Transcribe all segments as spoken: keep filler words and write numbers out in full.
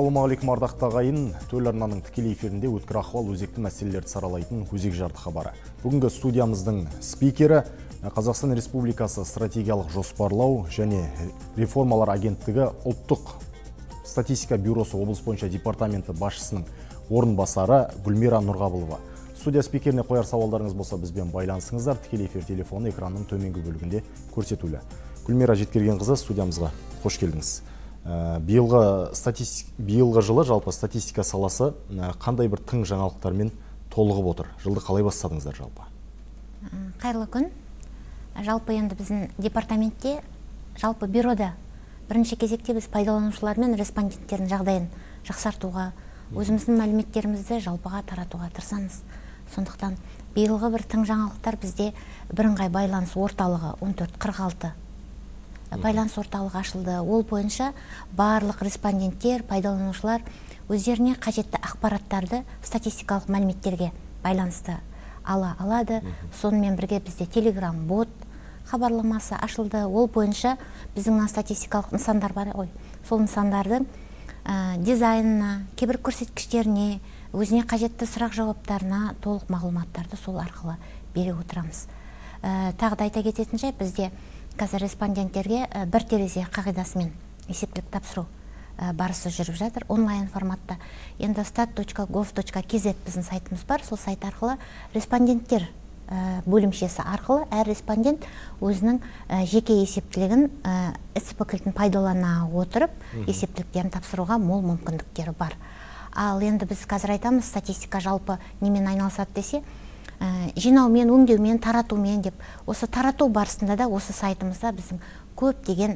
Ассалаумағалейкум ардақты ағайын, төл арнаның тікелей эфирінде өткір ахуал өзекті мәселелерді саралайтын өзек жарты хабары. Бүгінгі студиямыздың спикері Қазақстан Республикасы стратегиялық жоспарлау және реформалар агенттігі ұлттық статистика бюросы облыс бойынша департаменті басшысының орынбасары Гүлмира Нұрғабылова. Студия спикеріне қояр сауалдарыңыз болса, бізбен байланысыңыздар. Тікелей эфир телефоны экранның төменгі бөлігінде көрсетулі. Гүлмира Жеткергенқызы, студиямызға қош келдіңіз. Биылғы жылы жалпы статистика саласы қандай бір тың жаңалықтармен толығып отыр? Жылды қалай бастадыңыздар жалпы? Қайырлы күн. Жалпы енді біздің департаментте, жалпы бюрода бірінші кезекте біз пайдаланушылар мен респонденттердің жағдайын жақсартуға, өзіміздің мәліметтерімізді жалпыға таратуға тырысамыз. Сондықтан биылғы бір тың жаңалықтар бізде бірыңғай байланыс орталығы он төрт қырық алты. Байланыс орталығы ашылды. Ол бойынша барлық респонденттер, пайдаланушылар өздеріне қажетті ақпараттарды статистикалық мәліметтерге байланысты ала алады. Сонымен бірге бізде Telegram бот хабарламасы ашылды. Ол бойынша біздің статистикалық нысандар бар, ой, сол нысандарды ә, дизайнына, кейбір көрсеткіштеріне, өзіне қажетті сұрақ жауаптарына толық мағлұматтарды сол арқылы бере отырамыз. Ә, тағы да айта кететін жай, бізде қазір респонденттерге ә, бір терезе қағидасымен есептілік тапсыру ә, барысы жүріп жатыр онлайн форматта. Енді стат точка гов точка кз біздің сайтымыз бар, сол сайт арқылы респонденттер бөлімшесі арқылы әр респондент өзінің жеке есептілігін эс пэ кілтін пайдалана отырып есептіліктерін тапсыруға мол мүмкіндіктері бар. Ал енді біз қазір айтамыз, статистика жалпы немен айналысады десе, жинаумен, өңдеумен, таратумен деп. Осы тарату барысында да осы сайтымызда біздің көптеген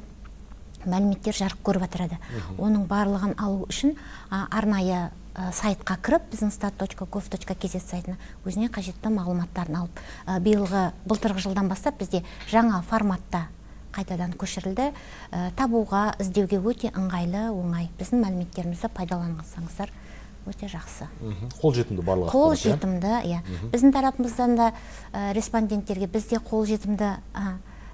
мәліметтер жарық көріп отырады. Оның барлығын алу үшін арнайы сайтқа кіріп, біздің стат точка гов точка кз сайтына өзіне қажетті мағлұматтарын алып, биылғы былтырғы жылдан бастап бізде жаңа форматта қайтадан көшірілді. Табуға, іздеуге өте ыңғайлы, оңай. Біздің мәліметтерімізді пайдаланғансаңыздар өте жақсы. Қол жетімді барлығы. Қол жетімді, иә. Біздің тарапымыздан да респонденттерге бізде қол жетімді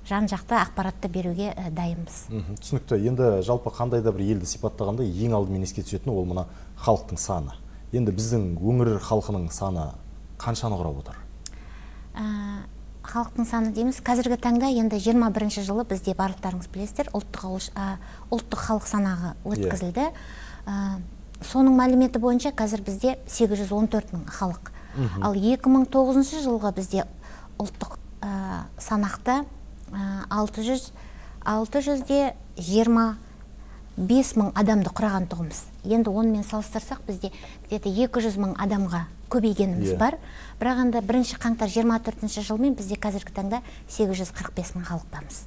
жан-жақты ақпаратты беруге дайымыз. Түсінікті. Енді жалпы қандай да бір елді сипаттағанда ең алдымен еске түсетіні ол мына халықтың саны. Енді біздің өңір халқының саны қаншаны құрап отыр? Халықтың саны дейміз, қазіргі таңда енді жиырма бірінші жылы бізде барлықтарыңыз білесіздер, ұлттық халық санағы өткізілді. Соның мәліметі бойынша қазір бізде сегіз жүз он төрт мың халық. Ал екі мың тоғызыншы жылғы бізде ұлттық санақта алты жүз жиырма бес мың адамды құраған тұғымыз. Енді онымен салыстырсақ, бізде екі жүз мың адамға көбейгеніміз бар. Бірақ енді бірінші қаңтар жиырма төртінші жылмен бізде қазіргі таңда сегіз жүз қырық бес мың халық бамыз.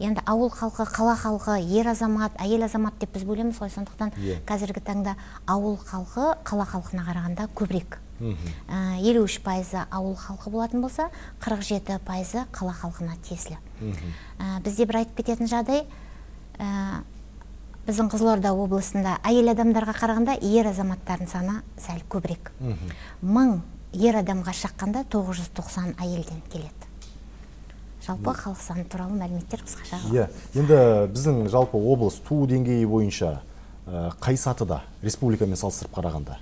Енді ауыл халқы, қала халқы, ер азамат, әйел азамат деп біз бөлеміз ғой. Сондықтан қазіргі таңда ауыл халқы қала халқына қарағанда көбірек. елу үш пайызы ауыл халқы болатын болса, қырық жеті пайызы қала халқына тиесілі. Бізде бір айтып кететін жағдай, біздің Қызылорда облысында әйел адамдарға қарағанда ер азаматтардың саны сәл көбірек. мың ер адамға шаққанда тоғыз жүз тоқсан әйелден келеді. Жалпы халық саны туралы мәліметтер қысқаша. Иә, енді біздің жалпы облыс туу деңгейі бойынша қай сатыда республикамен салыстырып қарағанда?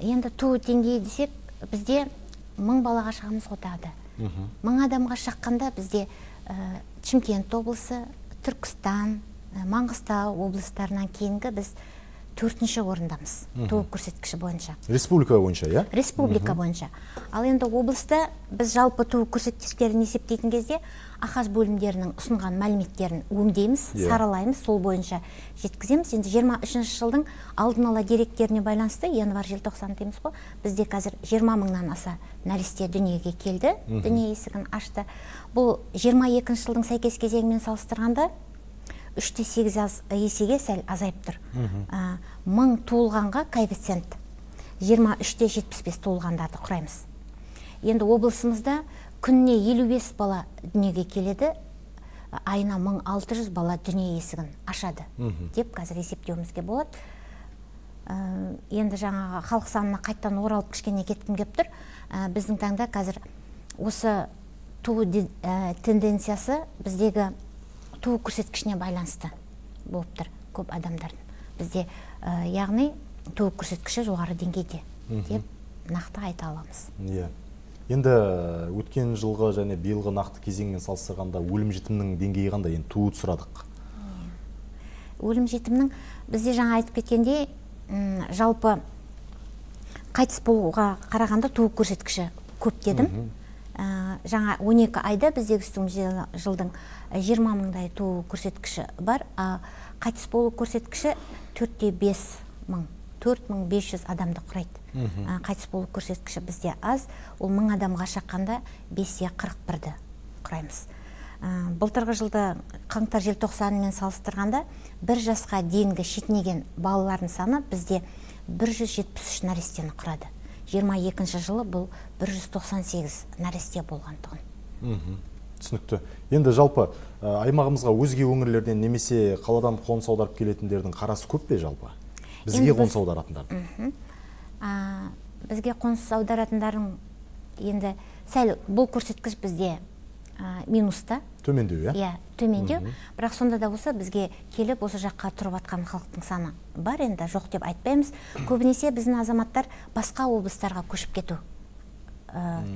Енді туу деңгейі десек, бізде мың балаға шағымыз отады. Мың адамға шаққанда бізде Шымкент облысы, Түркістан, Маңғыстау облыстарынан кейінгі біз төртінші орындамыз туу көрсеткіші бойынша. Республика бойынша, иә? Республика бойынша. Ал енді облыста біз жалпы туу көрсеткіштерін есептейтін кезде ахаз бөлімдерінің ұсынған мәліметтерін өңдейміз, саралаймыз, сол бойынша жеткіземіз. Енді жиырма үшінші жылдың алдын ала деректеріне байланысты, январь желтоқсан дейміз ғой, бізде қазір жиырма мыңнан аса нәресте дүниеге келді, дүние есігін ашты. Бұл жиырма екінші жылдың сәйкес кезеңімен салыстырғанда үш те сегіз есеге сәл азайып тұр. Мың туылғанға коэффициент жиырма үш те жетпіс бес туылғандарды құраймыз. Енді облысымызда күніне елу бес бала дүниеге келеді, айына мың алты жүз бала дүние есігін ашады деп қазір есептеуімізге болады. Енді жаңағы халық санына қайттан оралып кішкене кеткім кеп тұр. Біздің таңда қазір осы туу тенденциясы біздегі туу көрсеткішіне байланысты болып тұр көп адамдардың. бізде, яғни туу көрсеткіші жоғары деңгейде деп нақты айта аламыз. Енді өткен жылғы және биылғы нақты кезеңмен салыстырғанда өлім жетімнің деңгейі қандай? Енді тууды сұрадық. Өлім жетімнің бізде жаңа айтып кеткенде жалпы қайтыс болуға қарағанда туу көрсеткіші көп дедім. Жаңа он екі айда біздегі жылдың жиырма мыңдай туу көрсеткіші бар. Қайтыс болу көрсеткіші төрт те бес мың. төрт мың бес жүз адамды құрайды. Қайтыс болу көрсеткіші бізде аз. Ол мың адамға шаққанда бес те қырық бірді құраймыз. Былтырғы жылды қаңтар желтоқсанымен салыстырғанда бір жасқа дейінгі шетінеген балалардың саны бізде бір жүз жетпіс үш нәрестені құрады. жиырма екінші жылы бұл бір жүз тоқсан сегіз нәресте болғандығын. Түсінікті. Енді жалпы аймағымызға өзге өңірлерден немесе қаладан қоныс аударып келетіндердің қарасы көп пе жалпы? Бізге қоныс аударатындардың? Бізге қоныс аударатындардың енді сәл бұл көрсеткіш бізде минуста. Төмендеу, иә? Төмендеу. Бірақ сонда да болса бізге келіп осы жаққа тұрып атқан халықтың саны бар, енді жоқ деп айтпаймыз. Көбінесе біздің азаматтар басқа облыстарға көшіп кету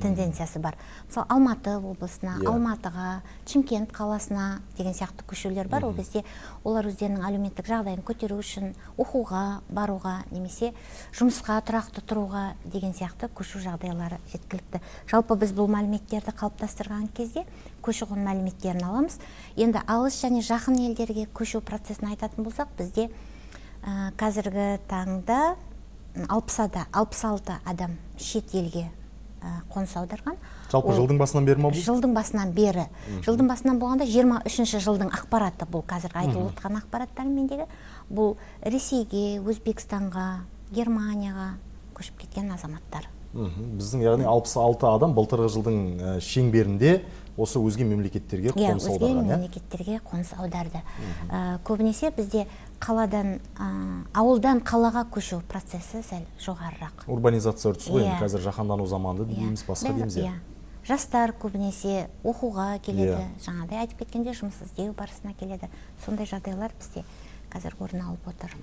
тенденциясы бар. Мысалы, Алматы облысына, Алматыға, Шымкент қаласына деген сияқты көшулер бар. Ол бізде олар өздерінің әлеуметтік жағдайын көтеру үшін оқуға, баруға, немесе жұмысқа тұрақты тұруға деген сияқты көшу жағдайлары жеткілікті. Жалпы біз бұл мәліметтерді қалыптастырған кезде көші-қон мәліметтерін аламыз. Енді алыс және жақын елдерге көшу процесін айтатын болсақ, бізде қазіргі таңда алпыс алты адам шет елге қоныс аударған. Жалпы жылдың басынан бері ма бұл? Жылдың басынан бері. Жылдың басынан болғанда жиырма үшінші жылдың ақпараты бұл. Қазір айтылып отырған ақпараттар мендегі. Бұл Ресейге, Өзбекстанға, Германияға көшіп кеткен азаматтар. Біздің яғни алпыс алты адам былтырғы жылдың шеңберінде осы өзге мемлекеттерге қоныс аударған. Өзге мемлекеттерге қоныс аударды. Көбінесе бізде қаладан, ауылдан қалаға көшу процесі сәл жоғарырақ. Урбанизация үрдісі ғой, қазір жаһандану заманында дейміз, басқа дейміз. Жастар көбінесе оқуға келеді, жаңағыдай айтып кеткенде жұмыс іздеу барысына келеді. Сондай жағдайлар бізде қазір орын алып отыр.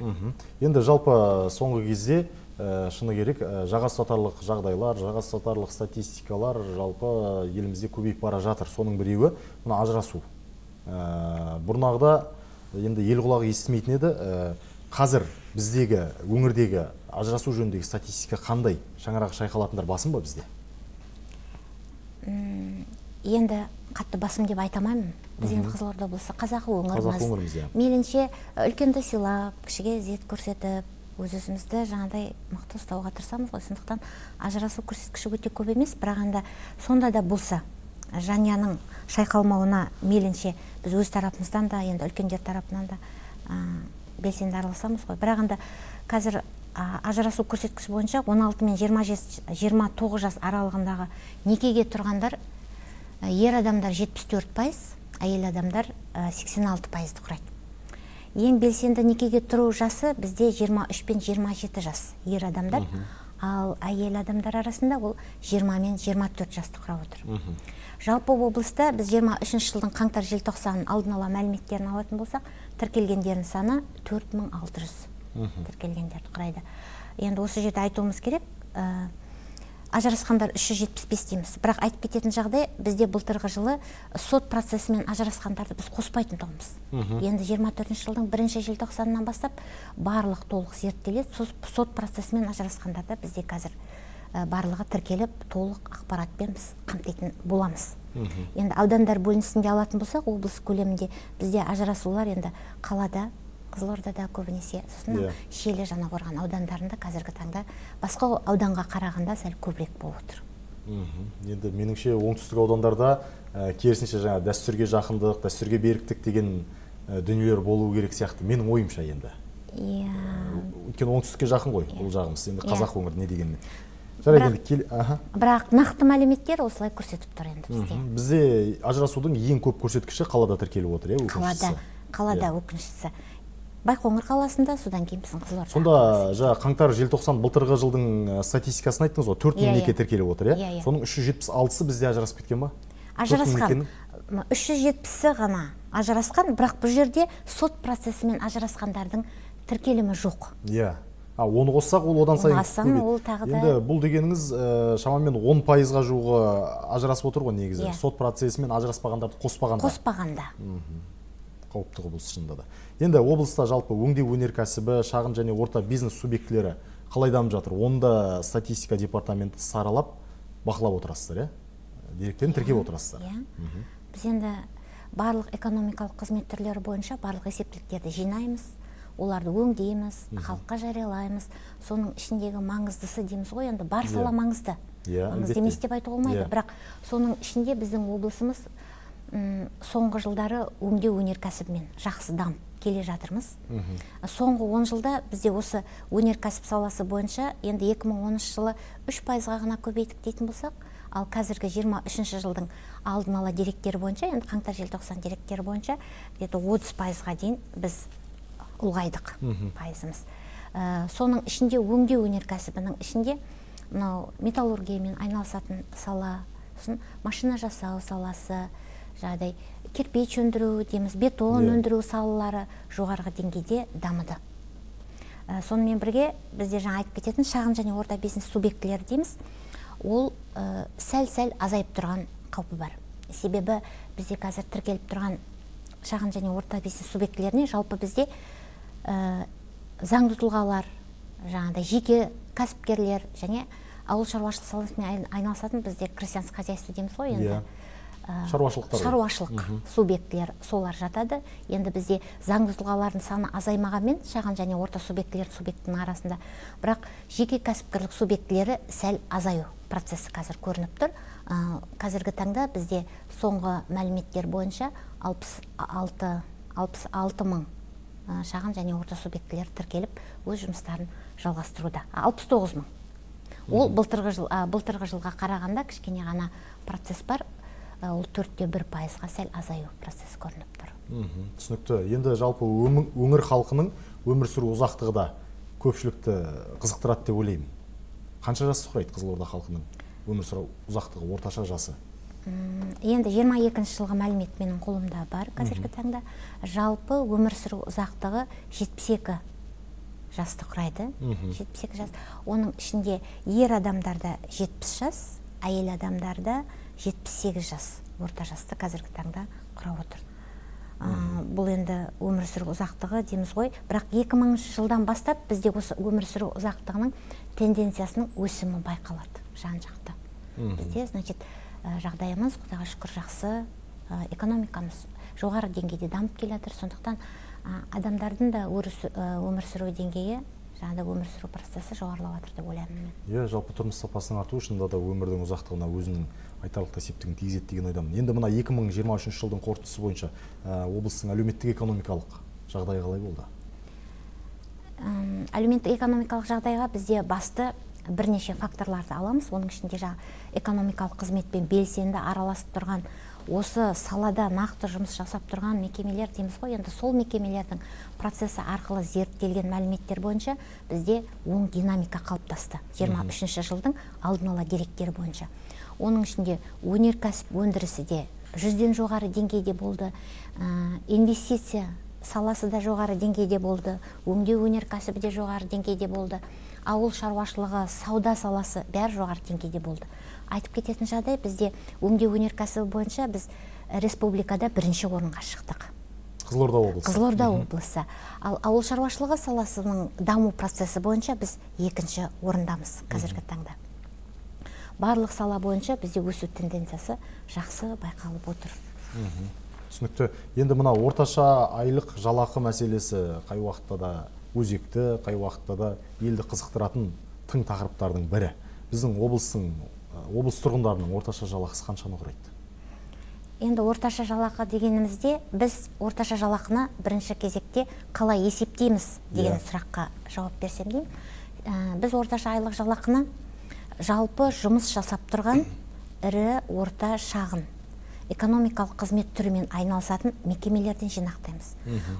Енді жалпы соңғы кезде шыны керек, жағасатарлық жағдайлар, жағасатарлық статистикалар жалпы елімізде көбейіп бара жатыр. Соның біреуі мұны ажырасу. Бұрнағыда енді ел құлағы естімейтін еді. Қазір біздегі, өңірдегі ажырасу жөніндегі статистика қандай? Шаңырақ шайқалатындар басым ба бізде? Енді қатты басым деп айтамаймын. Біз енді Қызылорда облысы, қазақы өңіріміз. Мейлінше үлкенді сыйлап, кішіге ізет көрсетіп, өз-өзімізді жаңадай мықты ұстауға тұрсамыз ғой. Сондықтан ажырасу көрсеткіші өте көп емес, бірақ енді сонда да болса жанұяның шайқалмауына мейлінше біз өз тарапымыздан да, енді үлкендер тарапынан да белсенді араласамыз ғой. Бірақ енді қазір ажырасу көрсеткіші бойынша он алты мен жиырма тоғыз жас аралығындағы некеге тұрғандар ер адамдар жетпіс төрт пайыз, әйел адамдар сексен алты пайызды құрайды. Ең белсенді некеге тұру жасы бізде жиырма үш пен жиырма жеті жас ер адамдар, ал әйел адамдар арасында ол жиырма мен жиырма төрт жасты құрап отыр. Жалпы облыста біз жиырма үшінші жылдың қаңтар желтоқсанның алдын ала мәліметтерін алатын болсақ, тіркелгендердің саны төрт мың алты жүз тіркелгендерді құрайды. Енді осы жерде айтуымыз керек, ажырасқандар үш жүз жетпіс бес дейміз. Бірақ айтып кететін жағдай, бізде былтырғы жылы сот процесімен ажырасқандарды біз қоспайтын тұғымыз. Енді жиырма төртінші жылдың бірінші желтоқсанынан бастап, барлық толық зерттеледі. Сот процесімен ажырасқандарды бізде қазір барлығы тіркеліп, толық ақпаратпен біз қамтитын боламыз. Енді аудандар бөлінісінде алатын болсақ, облыс көлемінде бізде ажырасулар енді қалада, Қызылордада көбінесе, сосын Шиелі Жаңақорған аудандарында қазіргі таңда басқа ауданға қарағанда сәл көбірек болып отыр. Енді меніңше оңтүстік аудандарда керісінше жаңа дәстүрге жақындық, дәстүрге беріктік деген дүниелер болуы керек сияқты. Менің ойымша енді. Өйткені оңтүстікке жақын ғой бұл жағымыз. Енді қазақ өңірі не дегенмен. Бірақ нақты мәліметтер осылай көрсетіп тұр енді бізге. Бізде ажырасудың ең көп көрсеткіші қалада тіркеліп отыр, е, өкініштісі. Қалада өкініштісі. Байқоңыр қаласында, содан кейін біздің Қызылорда. Сонда қаңтар желтоқсан былтырғы жылдың статистикасын айттыңыз ғой, төрт мемлекет тіркеліп отыр, иә? Соның үш жүз жетпіс алтысы бізде ажырасып кеткен ба? Ажырасқан. үш жүз жетпісі ғана ажырасқан, бірақ бұл жерде сот процесімен ажырасқандардың тіркелімі жоқ. Иә. А оны қоссақ ол одан сайын көбейеді. Енді бұл дегеніңіз шамамен он пайызға жуығы ажырасып отыр ғой негізі. Сот процесімен ажыраспағандарды қоспағанда. Қоспағанда. Қауіпті құбылыс шынында да. Енді облыста жалпы өңдеу өнеркәсібі, шағын және орта бизнес субъектілері қалай дамып жатыр? Онда статистика департаменті саралап, бақылап отырасыздар, деректерін тіркеп отырасыздар. Біз енді барлық экономикалық қызмет түрлері бойынша барлық есептіліктерді жинаймыз, оларды өңдейміз, халыққа жариялаймыз. Соның ішіндегі маңыздысы дейміз ғой, енді бар сала маңызды. Маңызды емес деп айтуға болмайды, бірақ соның ішінде біздің облысымыз соңғы жылдары өңдеу өнеркәсібімен жақсы дамып келе жатырмыз. Соңғы он жылда бізде осы өнеркәсіп саласы бойынша енді екі мың он үшінші жылы үш пайызға ғана көбейтіп дейтін болсақ, ал қазіргі жиырма үшінші жылдың алдын ала деректері бойынша, енді қаңтар-желтоқсан деректері бойынша отыз пайызға дейін біз ұлғайдық пайызымыз. Соның ішінде өңдеу өнеркәсібінің ішінде металлургиямен айналысатын сала, машина жасау саласы, жадай кирпич өндіру дейміз, бетон өндіру салалары жоғарғы деңгейде дамыды. Сонымен бірге бізде жаңа айтып кететін шағын және орта бизнес субъектілер дейміз, ол сәл-сәл азайып тұрған қаупі бар. Себебі бізде қазір тіркеліп тұрған шағын және орта бизнес субъектілеріне жалпы бізде заңды тұлғалар, жаңағыдай жеке кәсіпкерлер және ауыл шаруашылық саласымен айналысатын бізде крестьянское хозяйство дейміз ғой енді. Шаруашылық субъектілер солар жатады. Енді бізде заңды тұлғалардың саны азаймағанмен шағын және орта субъектілер субъектінің арасында. Бірақ жеке кәсіпкерлік субъектілері сәл азаю процесі қазір көрініп тұр. Қазіргі таңда бізде соңғы мәліметтер бойынша алпыс алты мың шағын және орта субъектілер тіркеліп өз жұмыстарын жалғастыруда. алпыс тоғыз мың. Ол былтырғы жылға қарағанда кішкене ғана процесс бар. Ол төртте бір пайызға сәл азаю процесс көрініп тұр. Түсінікті. Енді жалпы өңір халқының өмір сүру ұзақтығы да көпшілікті қызықтырады деп ойлаймын. Қанша жасы құрайды Қызылорда халқының өмір сүру ұзақтығы, орташа жасы? Енді жиырма екінші жылғы мәлімет менің қолымда бар қазіргі таңда. Жалпы өмір сүру ұзақтығы жетпіс екі жасты құрайды. жетпіс екі жас. Оның ішінде ер адамдарда жетпіс жас, әйел адамдарда жетпіс сегіз жас орта жасты қазіргі таңда құрап отыр. Бұл енді өмір сүру ұзақтығы дейміз ғой. Бірақ екі мыңыншы жылдан бастап бізде осы өмір сүру ұзақтығының тенденциясының өсімі байқалады жан-жақты. Бізде жағдайымыз құдайға шүкір жақсы, экономикамыз жоғары деңгейде дамып келатыр. Сондықтан адамдардың да өмір сүру деңгейі, жаңада өмір сүру процесі жоғарылауатыр деп ойлаймын. Е, жалпы тұрмыс сапасының арту үшінді да өмірдің ұзақтығына өзінің айтарлықта септігін тигізеді деген ойдамын. Енді мына екі мың жиырма үшінші жылдың қорытындысы бойынша облыстың әлеуметтік экономикалық жағдайы қалай болды? Әлеуметтік экономикалық жағдайға бізде басты бірнеше факторларды аламыз. Оның ішінде экономикалық қызметпен белсенді араласып тұрған, осы салада нақты жұмыс жасап тұрған мекемелер дейміз ғой. Енді сол мекемелердің процесі арқылы зерттелген мәліметтер бойынша бізде оң динамика қалыптасты. жиырма үшінші жылдың алдын ала деректері бойынша. Оның ішінде өнеркәсіп өндірісі де жүзден жоғары деңгейде болды, инвестиция саласы да жоғары деңгейде болды, өңдеу өнеркәсібі де жоғары деңгейде болды, ауыл шаруашылығы, сауда саласы бәрі жоғары деңгейде болды. Айтып кететін жағдай, бізде өңдеу өнеркәсібі бойынша біз республикада бірінші орынға шықтық. Қызылорда облысы. Қызылорда облысы. Ал ауыл шаруашылығы саласының даму процесі бойынша біз екінші орындамыз қазіргі таңда. Барлық сала бойынша бізде өсу тенденциясы жақсы байқалып отыр. Түсінікті. Енді мына орташа айлық жалақы мәселесі қай уақытта да өзекті, қай уақытта да елді қызықтыратын тың тақырыптардың бірі. Біздің облыстың облыс тұрғындарының орташа жалақысы қаншаны құрайды? Енді орташа жалақы дегенімізде біз орташа жалақыны бірінші кезекте қалай есептейміз деген сұраққа жауап берсем деймін. Біз орташа айлық жалақыны жалпы жұмыс жасап тұрған ірі, орта, шағын экономикалық қызмет түрімен айналысатын мекемелерден жинақтаймыз.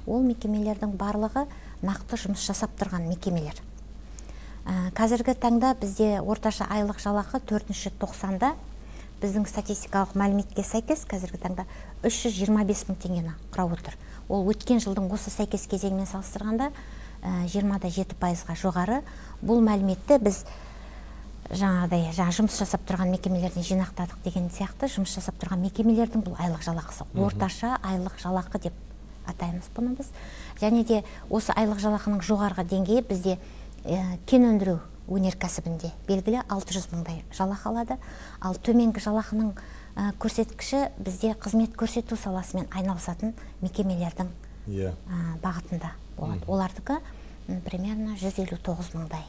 Ол мекемелердің барлығы нақты жұмыс жасап тұрған мекемелер. Қазіргі таңда бізде орташа айлық жалақы төртінші тоқсанда біздің статистикалық мәліметке сәйкес қазіргі таңда үш жүз жиырма бес мың теңгені құрап отыр. Ол өткен жылдың осы сәйкес кезеңмен салыстырғанда жиырма да жеті пайызға жоғары. Бұл мәліметті біз жаңағыдай жаңа жұмыс жасап тұрған мекемелерден жинақтадық деген сияқты. Жұмыс жасап тұрған мекемелердің бұл айлық жалақысы, орташа айлық жалақы деп атаймыз бұны біз. Және де осы айлық жалақының жоғарғы деңгейі бізде кен өндіру өнеркәсібінде белгілі алты жүз мыңдай жалақы алады. Ал төменгі жалақының көрсеткіші бізде қызмет көрсету саласымен айналысатын мекемелердің бағытында болады. Олардығы примерно жүз елу тоғыз мыңдай.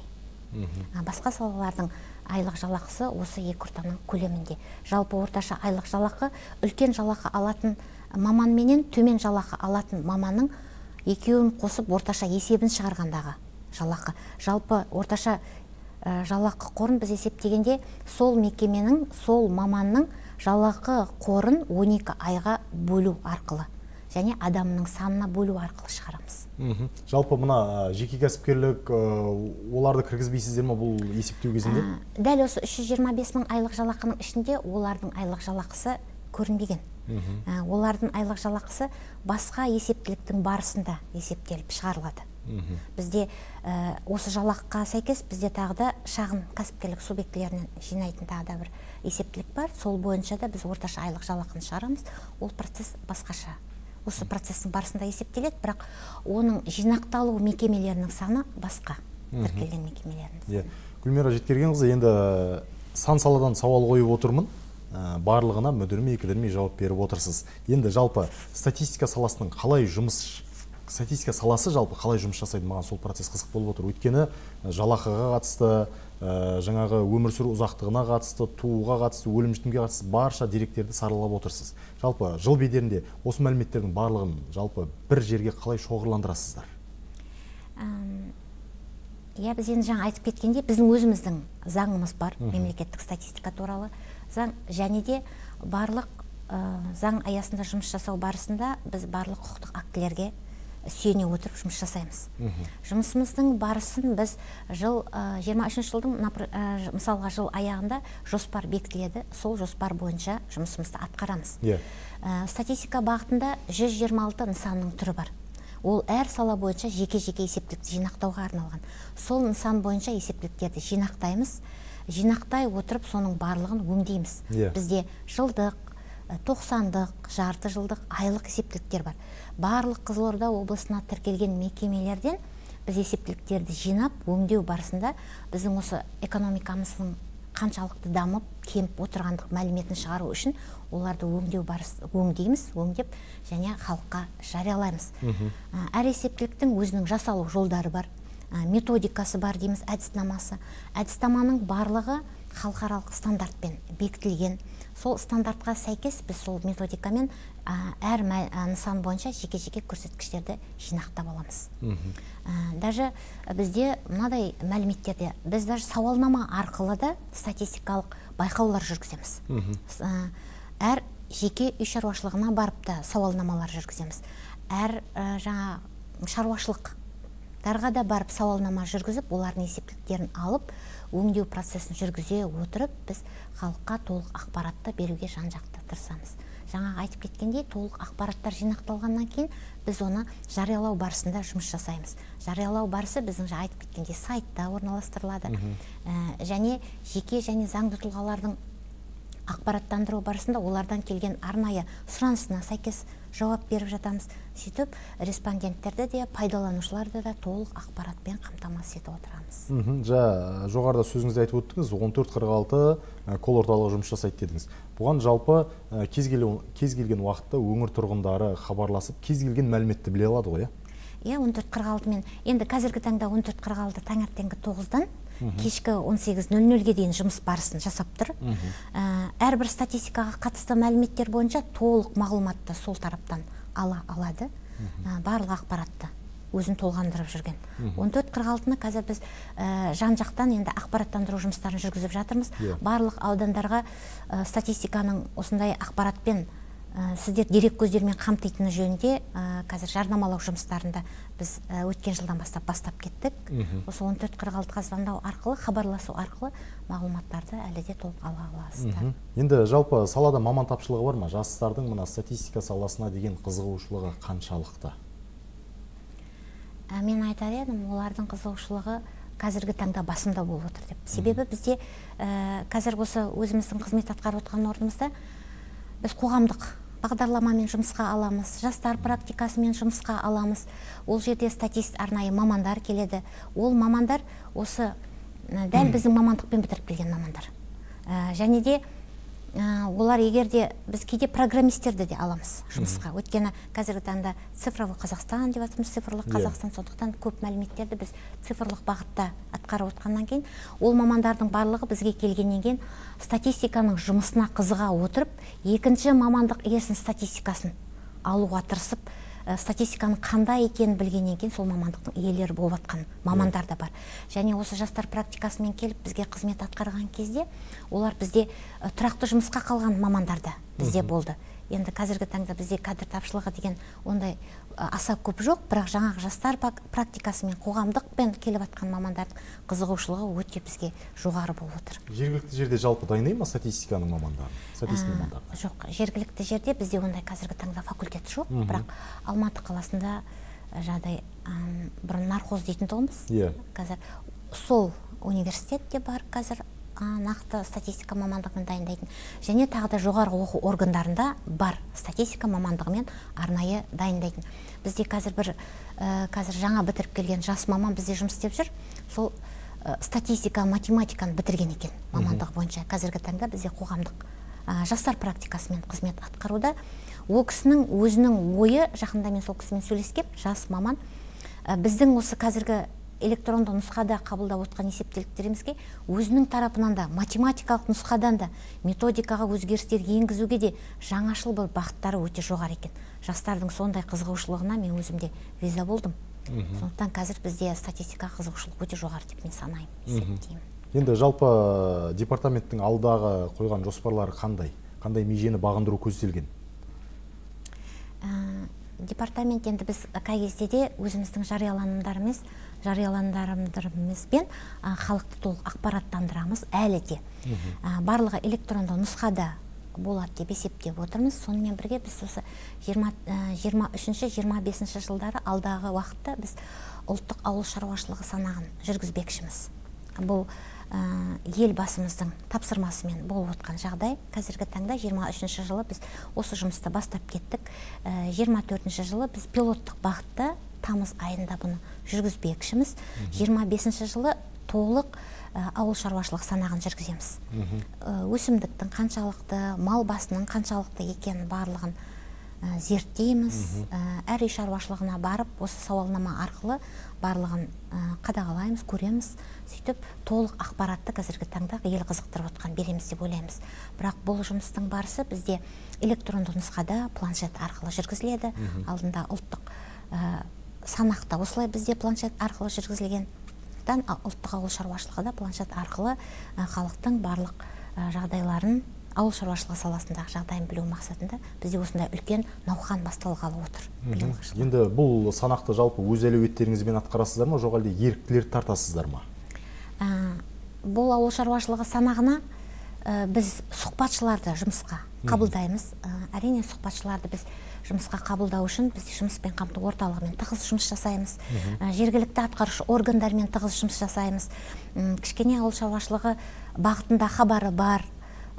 Басқа салалардың айлық жалақысы осы екі ортаның көлемінде. Жалпы орташа айлық жалақы үлкен жалақы алатын маман менен төмен жалақы алатын маманның екеуін қосып орташа есебін шығарғандағы жалақы. Жалпы орташа жалақы қорын біз есептегенде сол мекеменің, сол маманның жалақы қорын он екі айға бөлу арқылы және адамның санына бөлу арқылы шығарамыз. Жалпы мына жеке кәсіпкерлік, оларды кіргізбейсіздер ме бұл есептеу кезінде? Дәл осы үш жүз жиырма бес мың айлық жалақының ішінде олардың айлық жалақысы көрінбеген. Олардың айлық жалақысы басқа есептіліктің барысында есептеліп шығарылады. Бізде осы жалаққа сәйкес бізде тағы да шағын кәсіпкерлік субъектілерінен жинайтын тағы да бір есептілік бар. Сол бойынша да біз орташа айлық жалақыны шығарамыз. Ол процесс басқаша. Осы процестің барысында есептеледі, бірақ оның жинақталу мекемелерінің саны басқа, тіркелген мекемелерінің саны. Гүлмира Жеткергенқызы, енді сан саладан сауал қойып отырмын, барлығына мүдірмей-екідірмей жауап беріп отырсыз. Енді жалпы статистика саласының қалай жұмыс, статистика саласы жалпы қалай жұмыс жасайды, маған сол процесс қызық болып отыр. Өйткені жалақыға қатысты, жаңағы өмір сүру ұзақтығына қатысты, тууға қатысты, өлім-жітімге қатысты барша деректерді саралап отырсыз. Жалпы жыл бедерінде осы мәліметтердің барлығын жалпы бір жерге қалай шоғырландырасыздар? Я біз енді жаңа айтып кеткенде, біздің өзіміздің заңымыз бар, мемлекеттік статистика туралы заң, және де барлық заң аясында жұмыс жасау барысында біз барлық құқықтық актілерге сүйене отырып жұмыс жасаймыз. Жұмысымыздың барысын біз жыл жиырма үшінші жылдың мысалға жыл аяғында жоспар бекітіледі, сол жоспар бойынша жұмысымызды атқарамыз. Статистика бағытында жүз жиырма алты нысанның түрі бар. Ол әр сала бойынша жеке-жеке есептілікті жинақтауға арналған. Сол нысан бойынша есептіліктерді жинақтаймыз, жинақтай отырып соның барлығын өңдейміз. Бізде жылдық, тоқсандық, жарты жылдық айлық есептіліктер бар. Барлық Қызылорда облысына тіркелген мекемелерден біз есептіліктерді жинап, өңдеу барысында біздің осы экономикамыздың қаншалықты дамып, кеміп отырғандық мәліметін шығару үшін оларды өңдеу барысы, өңдейміз, өңдеп және халыққа жариялаймыз. Әр есептіліктің өзінің жасалу жолдары бар, методикасы бар дейміз, әдіснамасы. Әдіснаманың барлығы халықаралық стандартпен бекітілген. Сол стандартқа сәйкес біз сол методикамен әр нысан бойынша жеке-жеке көрсеткіштерді жинақтап аламыз. Даже бізде мынадай мәліметтерде, біз даже сауалнама арқылы да статистикалық байқаулар жүргіземіз. Әр жеке үй шаруашылығына барып та сауалнамалар жүргіземіз. Әр жаңа шаруашылықтарға да барып сауалнама жүргізіп, олардың есептіліктерін алып, өңдеу процесін жүргізе отырып, біз халыққа толық ақпаратты беруге жан-жақты тырысамыз. Жаңа айтып кеткендей, толық ақпараттар жинақталғаннан кейін, біз оны жариялау барысында жұмыс жасаймыз. Жариялау барысы біздің жаңа айтып кеткендей сайтта орналастырылады. Және жеке және заңды тұлғалардың ақпараттандыру барысында олардан келген арнайы сұранысына сәйкес жауап беріп жатамыз. Сөйтіп, респонденттерді де, пайдаланушыларды да толық ақпаратпен қамтамасыз етіп отырамыз. Жа, жоғарыда сөзіңізді айтып өттіңіз, он төрт қырық алты кол орталығы жұмыс жасайды дедіңіз. Бұған жалпы кез келген уақытта өңір тұрғындары хабарласып, кез келген мәліметті біле алады ғой, иә? он төрт қырық алтымен, енді қазіргі таңда он төрт қырық алты таңертеңгі тоғыздан кешкі он сегіз нөл нөлге дейін жұмыс барысын жасап тұр. Әрбір статистикаға қатысты мәліметтер бойынша толық мағлұматты сол тараптан ала алады, барлық ақпаратты өзін толғандырып жүрген. он төрт қырық алтыны қазір біз жан-жақтан енді ақпараттандыру жұмыстарын жүргізіп жатырмыз. Барлық аудандарға статистиканың осындай ақпаратпен сіздер дерек көздермен қамтитыны жөнінде қазір жарнамалау жұмыстарында біз өткен жылдан бастап бастап кеттік. Осы он төрт қырық алтыға звондау арқылы, хабарласу арқылы мағлұматтарды әлі де толық ала аласыздар. Енді жалпы салада маман тапшылығы бар ма? Жастардың мына статистика саласына деген қызығушылығы қаншалықты? мен айтар едім, олардың қызығушылығы қазіргі таңда басында болып отыр деп. Себебі бізде ә, қазір осы өзіміздің қызмет атқарып отқан орнымызда біз қоғамдық бағдарламамен жұмысқа аламыз, жастар практикасымен жұмысқа аламыз. Ол жерде статист арнайы мамандар келеді. Ол мамандар осы ә, дәл біздің мамандықпен бітіріп келген мамандар. Ә, және де ә, олар егер де біз кейде программистерді де аламыз жұмысқа. Өйткені қазіргі таңда цифрлы Қазақстан деп атымыз, цифрлық Қазақстан, сондықтан көп мәліметтерді біз цифрлық бағытта атқарып отқаннан кейін, ол мамандардың барлығы бізге келгеннен кейін статистиканың жұмысына қызыға отырып, екінші мамандық иесінің статистикасын алуға тырысып, ә, статистиканың қандай екенін білгеннен кейін сол мамандықтың иелері болып атқан мамандар да бар. Және осы жастар практикасымен келіп бізге қызмет атқарған кезде, олар бізде ә, тұрақты жұмысқа қалған мамандар да бізде болды. Енді қазіргі таңда бізде кадр тапшылығы деген ондай аса көп жоқ, бірақ жаңағы жастар практикасымен қоғамдықпен келіп атқан мамандардың қызығушылығы өте бізге жоғары болып отыр. Жергілікті жерде жалпы дайындай ма статистиканың мамандары? Жоқ, жергілікті жерде бізде ондай қазіргі таңда факультет жоқ, бірақ Алматы қаласында жағдай бұрын нархоз дейтін тұғымыз. Қазір сол университетте бар қазір нақты статистика мамандығын дайындайтын. Және тағы да жоғары оқу органдарында бар статистика мамандығымен арнайы дайындайтын. Бізде қазір бір ә, қазір жаңа бітіріп келген жас маман бізде жұмыс істеп жүр. Сол ә, статистика, математиканы бітірген екен мамандық бойынша. Қазіргі таңда бізде қоғамдық ә, жастар практикасымен қызмет атқаруда. Ол кісінің өзінің ойы, жақында мен сол кісімен сөйлескем, жас маман, ә, біздің осы қазіргі электронды нұсқада қабылдап отқан есептіліктерімізге өзінің тарапынан да математикалық нұсқадан да методикаға өзгерістер енгізуге де жаңашыл бір бағыттары өте жоғары екен. Жастардың сондай қызығушылығына мен өзімде риза болдым. Сондықтан қазір бізде статистика қызығушылық өте жоғары деп мен санаймын, есептеймін. Енді жалпы департаменттің алдағы қойған жоспарлары қандай? Қандай межені бағындыру көзделген? Департамент енді біз қай кезде де өзіміздің жарияланымдарымыз, жарияланымдарымызбен халықты толық ақпараттандырамыз әлі де. Ә, барлығы электронды нұсқада болады деп есептеп отырмыз. Сонымен бірге біз осы жиырма үшінші жиырма бесінші жылдары алдағы уақытта біз ұлттық ауыл шаруашылығы санағын жүргізбекшіміз. Бұл ә, ел басымыздың тапсырмасымен болып отқан жағдай. Қазіргі таңда жиырма үшінші жылы біз осы жұмысты бастап кеттік. Ә, жиырма төртінші жылы біз пилоттық бағытта тамыз айында бұны жүргізбекшіміз. жиырма бесінші жылы толық ә, ауыл шаруашылық санағын жүргіземіз. Ә, өсімдіктің қаншалықты, мал басының қаншалықты екенін барлығын ә, зерттейміз. Ә, әр үй шаруашылығына барып осы сауалнама арқылы барлығын қадағалаймыз, көреміз, сөйтіп толық ақпаратты қазіргі таңда ел қызықтырып отқан береміз деп ойлаймыз. Бірақ бұл жұмыстың барысы бізде электронды нұсқада планшет арқылы жүргізіледі. Алдында ұлттық ә, санақта осылай бізде планшет арқылы жүргізілген. Ұлттық ауыл шаруашылығы да планшет арқылы халықтың барлық жағдайларын, ауыл шаруашылығы саласындағы жағдайын білу мақсатында бізде осындай үлкен науқан басталғалы отыр. Енді бұл санақты жалпы өз әлеуеттеріңізбен атқарасыздар ма, жоқ әлде еріктілер тартасыздар ма? Ә, бұл ауыл шаруашылығы санағына ә, біз сұхбатшыларды жұмысқа қабылдаймыз. Ә, әрине сұхбатшыларды біз жұмысқа қабылдау үшін біз жұмыспен қамту орталығымен тығыз жұмыс жасаймыз. Ә, жергілікті атқарушы органдармен тығыз жұмыс жасаймыз. Ә, кішкене ауыл шаруашылығы бағытында хабары бар,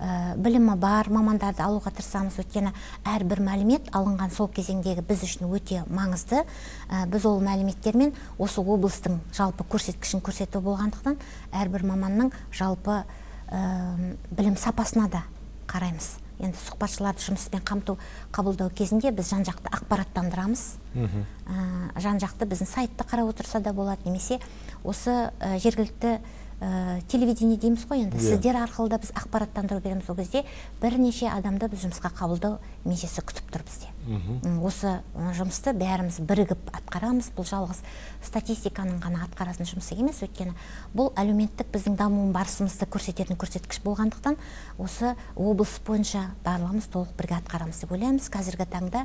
Ә, білімі бар мамандарды алуға тырысамыз. Өйткені әрбір мәлімет алынған сол кезеңдегі біз үшін өте маңызды. Ә, біз ол мәліметтермен осы облыстың жалпы көрсеткішін көрсету болғандықтан әрбір маманның жалпы ә, білім сапасына да қараймыз. Енді сұхбатшыларды жұмыспен қамту қабылдау кезінде біз жан-жақты ақпараттандырамыз. Ә, жан-жақты біздің сайтты қарап отырса да болады, немесе осы ә, жергілікті Ә, телевидение дейміз ғой енді, yeah. сіздер арқылы да біз ақпараттандыру береміз. Ол кезде бірнеше адамды біз жұмысқа қабылдау межесі күтіп тұр бізде. Mm-hmm. Осы жұмысты бәріміз бірігіп атқарамыз. Бұл жалғыз статистиканың ғана атқаратын жұмысы емес, өйткені бұл әлеуметтік біздің дамуын барысымызды көрсететін көрсеткіш болғандықтан осы облыс бойынша барлығымыз толық бірге атқарамыз деп ойлаймыз. Қазіргі таңда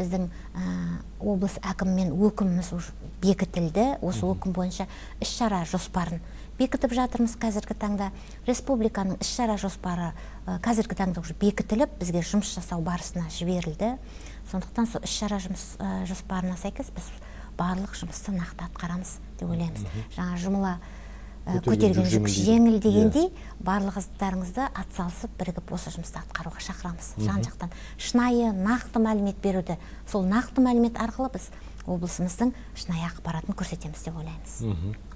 біздің ә, облыс әкімімен өкіміміз бекітілді. Осы өкім бойынша іс-шара жоспарын бекітіп жатырмыз. Қазіргі таңда республиканың іс-шара жоспары ә, қазіргі таңда бекітіліп, бізге жұмыс жасау барысына жіберілді. Сондықтан сол іс-шара жұмыс ә, жоспарына сәйкес біз барлық жұмысты нақты атқарамыз деп ойлаймыз. Жаңа жұмыла көтерген жүк жеңіл дегендей, барлығыздарыңызды атсалысып бірігіп осы жұмысты атқаруға шақырамыз. Жан жақтан шынайы нақты мәлімет беруді, сол нақты мәлімет арқылы біз облысымыздың шынайы ақпаратын көрсетеміз деп ойлаймыз.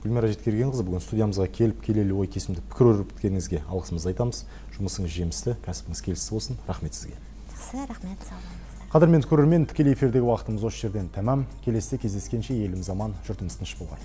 Гүлмира Жеткергенқызы, бүгін студиямызға келіп келелі ой кесімді пікір өрбіткеніңізге алғысымызды айтамыз. Жұмысыңыз жемісті, кәсібіңіз келісті болсын. Рахмет сізге. Жақсы, рахмет, сау болыңыз. Қадірмен көрермен, тікелей эфирдегі уақытымыз осы жерден тәмам. Келесте кездескенше еліміз аман, жұртымыз тыныш болғай.